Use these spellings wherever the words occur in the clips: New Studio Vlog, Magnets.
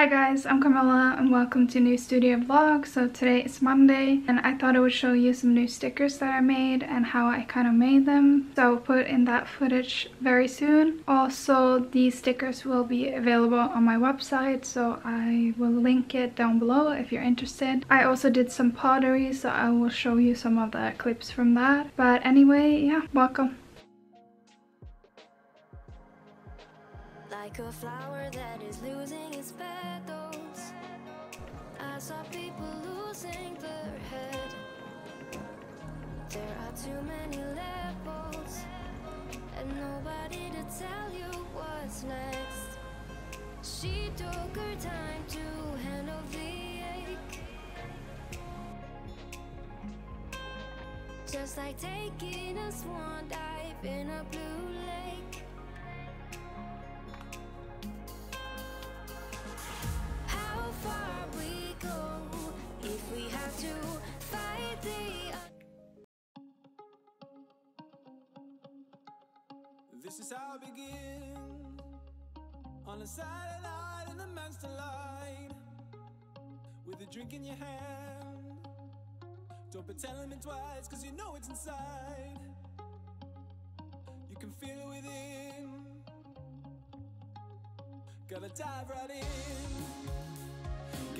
Hi guys, I'm Camilla and welcome to New Studio Vlog. So today is Monday and I thought I would show you some new stickers that I made and how I kind of made them. So I'll put in that footage very soon. Also, these stickers will be available on my website, so I will link it down below if you're interested. I also did some pottery, so I will show you some of the clips from that. But anyway, yeah, welcome. Like a flower that is losing its petals, I saw people losing their head. There are too many levels and nobody to tell you what's next. She took her time to handle the ache, just like taking a swan dive in a blue lake. This is how it begins, on a Saturday night in the man's delight, with a drink in your hand. Don't be telling me twice, cause you know it's inside. You can feel it within, gotta dive right in.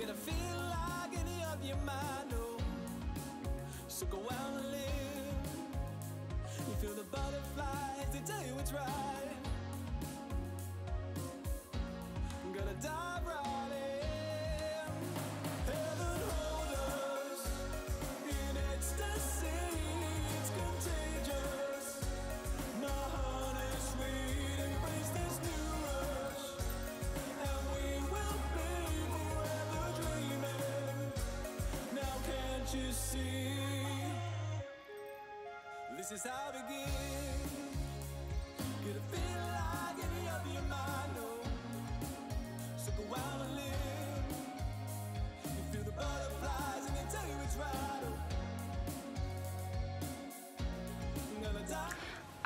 Gonna feel like any of your mind, oh. So go out and live. You feel the butterflies, they tell you it's right. I'm gonna dive right in. Heaven hold us in ecstasy, it's contagious. My heart is sweet, embrace this new rush, and we will be forever dreaming. Now can't you see? This is how it begins. Get a feel like any of your mind, oh. So go out and live. You feel the butterflies and they tell you it's right, oh. Gonna die.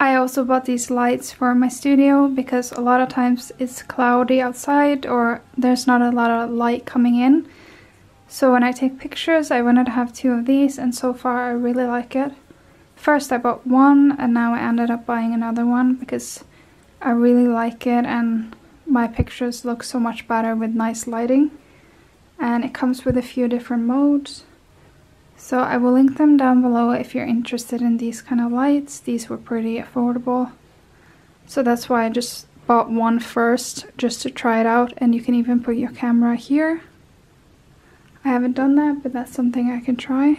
I also bought these lights for my studio because a lot of times it's cloudy outside or there's not a lot of light coming in. So when I take pictures, I wanted to have two of these, and so far I really like it. First I bought one and now I ended up buying another one because I really like it and my pictures look so much better with nice lighting. And it comes with a few different modes. So I will link them down below if you're interested in these kind of lights. These were pretty affordable. So that's why I just bought one first just to try it out, and you can even put your camera here. I haven't done that, but that's something I can try.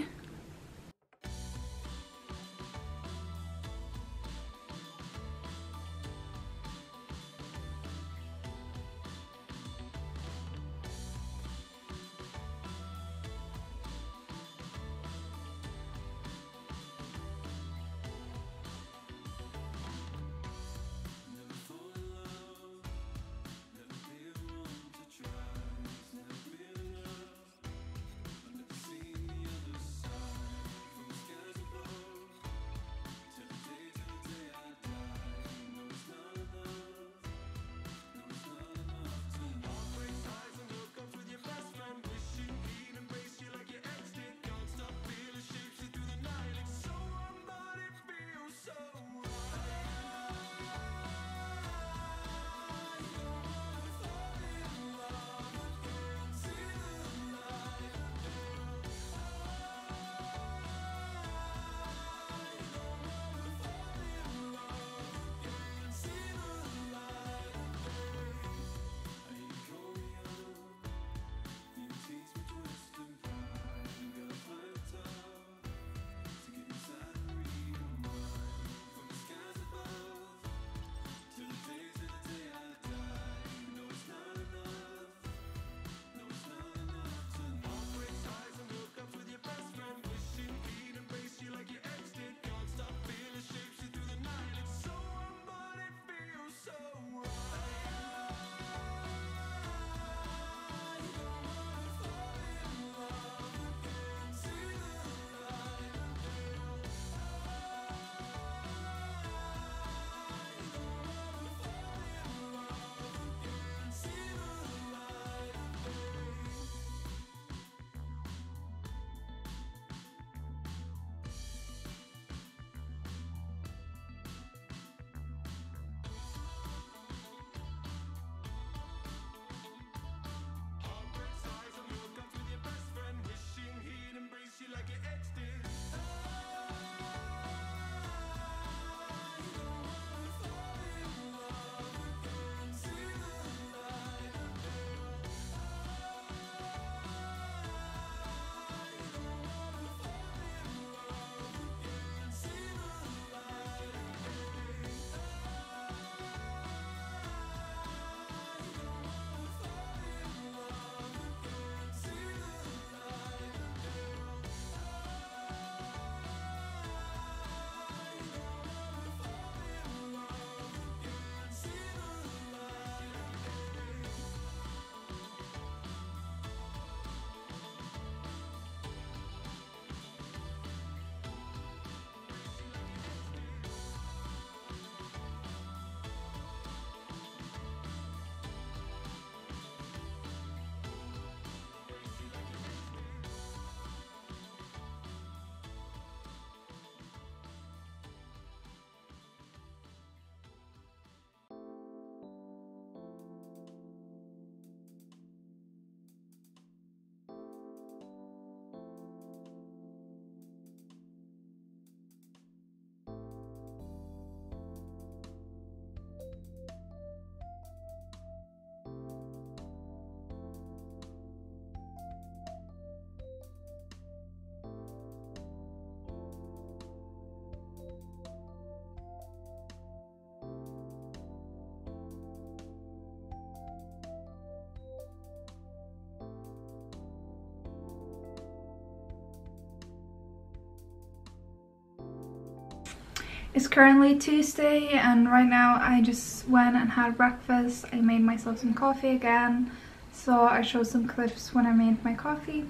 It's currently Tuesday and right now I just went and had breakfast. I made myself some coffee again, so I showed some clips when I made my coffee.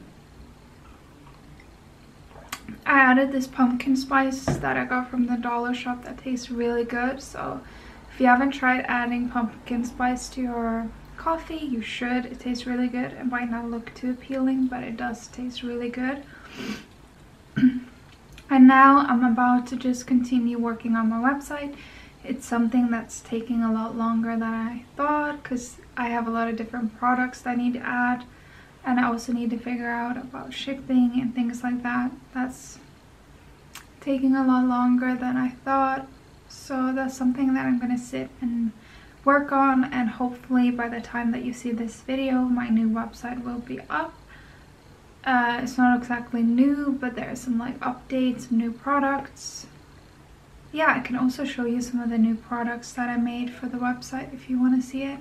I added this pumpkin spice that I got from the dollar shop that tastes really good, so if you haven't tried adding pumpkin spice to your coffee, you should. It tastes really good. It might not look too appealing, but it does taste really good. And now I'm about to just continue working on my website. It's something that's taking a lot longer than I thought because I have a lot of different products that I need to add, and I also need to figure out about shipping and things like that. That's taking a lot longer than I thought, so that's something that I'm going to sit and work on, and hopefully by the time that you see this video my new website will be up. It's not exactly new, but there are some like updates, new products. Yeah, I can also show you some of the new products that I made for the website if you want to see it.